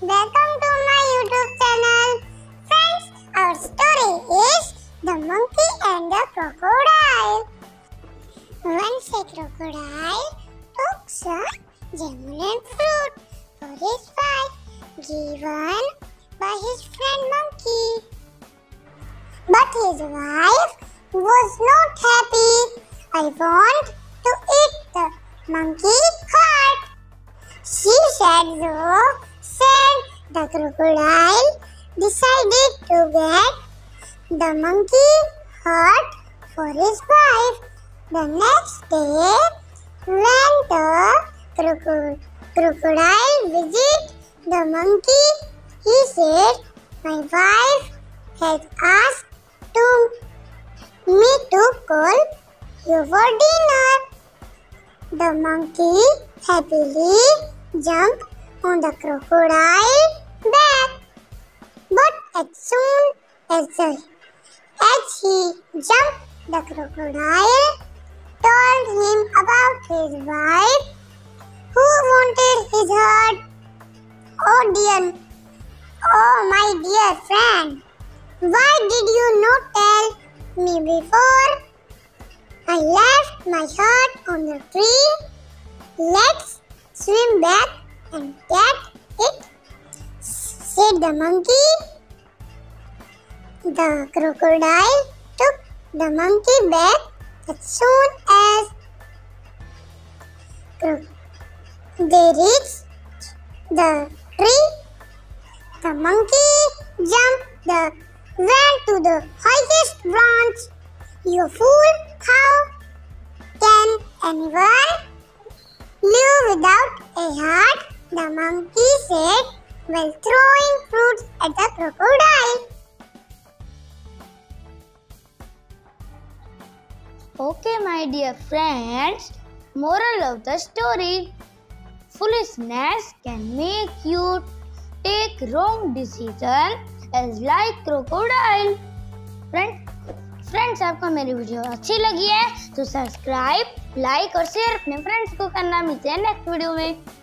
Welcome to my YouTube channel. Friends, our story is The Monkey and the Crocodile. Once a crocodile took some genuine fruit for his wife, given by his friend Monkey. But his wife was not happy. I want to eat the monkey's heart, she said. The crocodile decided to get the monkey heart for his wife. The next day, when the crocodile visited the monkey, he said, "My wife has asked me to call you for dinner." The monkey happily jumped on the crocodile back, but as soon as he jumped, the crocodile told him about his wife who wanted his heart. Oh my dear friend, why did you not tell me before? I left my heart on the tree. Let's swim back and get it," said the monkey. The crocodile took the monkey back. As soon as they reached the tree, the monkey ran to the highest branch. "You fool! How can anyone live without a heart?" the monkey said, while throwing fruits at the crocodile. Okay, my dear friends, moral of the story: foolishness can make you take wrong decision as like crocodile. Friends आपको मेरी video अच्छी लगी है तो subscribe, like और share अपने friends को करना। मिलते हैं नेक्स्ट वीडियो में।